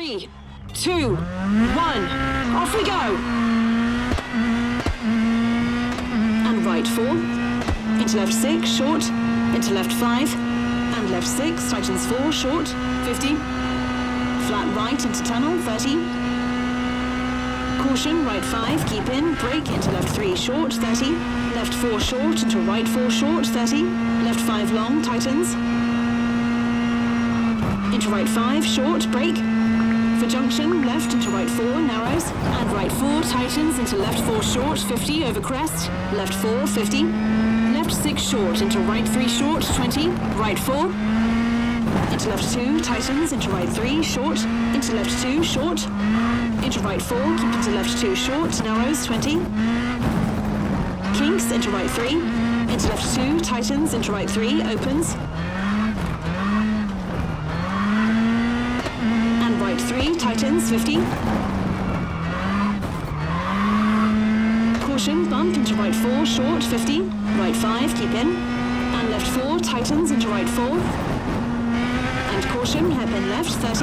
3, 2, 1, off we go. And right 4, into left 6, short, into left 5, and left 6, tightens 4, short, 50, flat right into tunnel, 30, caution, right 5, keep in, break, into left 3, short, 30, left 4, short, into right 4, short, 30, left 5, long, tightens, into right 5, short, break, for junction, left into right 4, narrows, and right 4, tightens, into left 4, short, 50, over crest, left 4, 50, left 6, short, into right 3, short, 20, right 4, into left 2, tightens, into right 3, short, into left 2, short, into right 4, keep into left 2, short, narrows, 20, kinks, into right 3, into left 2, tightens, into right 3, opens, 3, tightens, 50. Caution, bump into right 4, short, 50. Right 5, keep in. And left 4, tightens into right 4. And caution, hairpin left, 30.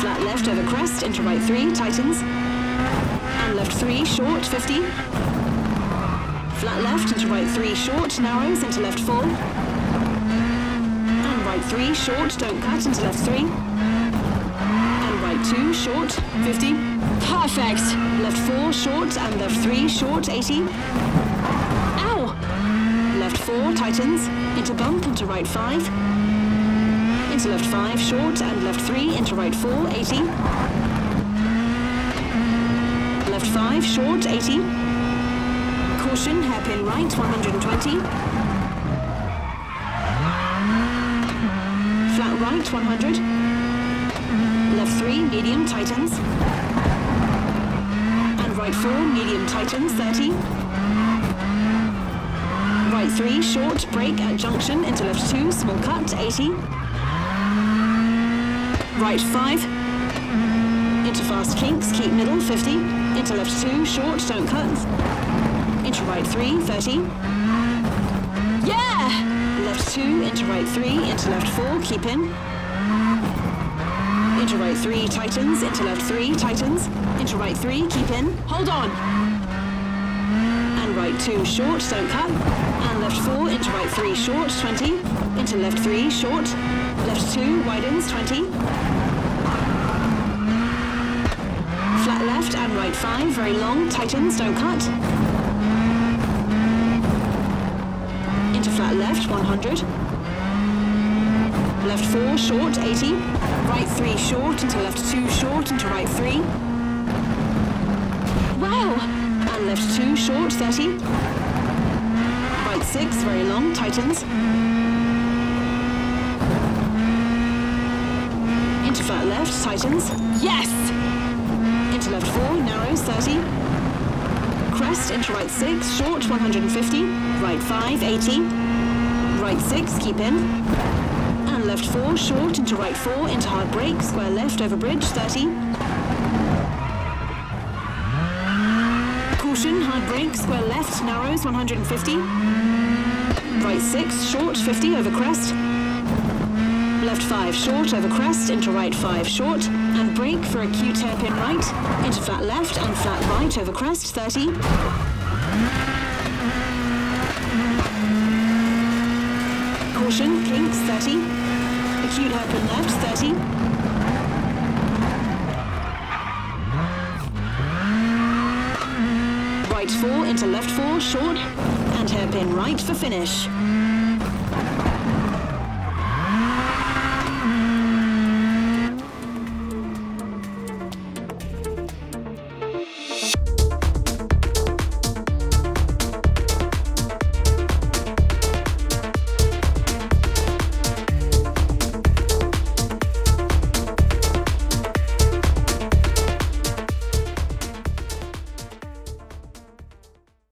Flat left over crest into right 3, tightens. And left 3, short, 50. Flat left into right 3, short, narrows into left 4. 3, short, don't cut, into left 3, and right 2, short, 50, perfect, left 4, short, and left 3, short, 80, ow, left 4, tightens, into bump, into right 5, into left 5, short, and left 3, into right 4, 80, left 5, short, 80, caution, hairpin right, 120, right 100, left 3, medium, tightens, and right 4, medium, tightens, 30, right 3, short, break at junction, into left 2, small cut, 80, right 5, into fast kinks, keep middle, 50, into left 2, short, don't cut, into right 3, 30, 2, into right 3, into left 4, keep in, into right 3, tightens, into left 3, tightens, into right 3, keep in, hold on, and right 2, short, don't cut, and left 4, into right 3, short, 20, into left 3, short, left 2, widens, 20, flat left and right 5, very long, tightens, don't cut, flat left, 100, left 4, short, 80, right 3, short, into left 2, short, into right 3, wow, and left 2, short, 30, right 6, very long, tightens, into flat left, tightens, yes, into left 4, narrows, 30, crest into right 6, short, 150, right 5, 80, right 6, keep in, and left 4, short, into right 4, into hard break, square left over bridge, 30, caution, hard break, square left, narrows, 150, right 6, short, 50, over crest, left 5, short, over crest, into right 5, short, and break for a Q hairpin right, into flat left and flat right, over crest, 30. Caution, kinks, 30. Acute hairpin left, 30. Right 4 into left 4, short, and hairpin right for finish.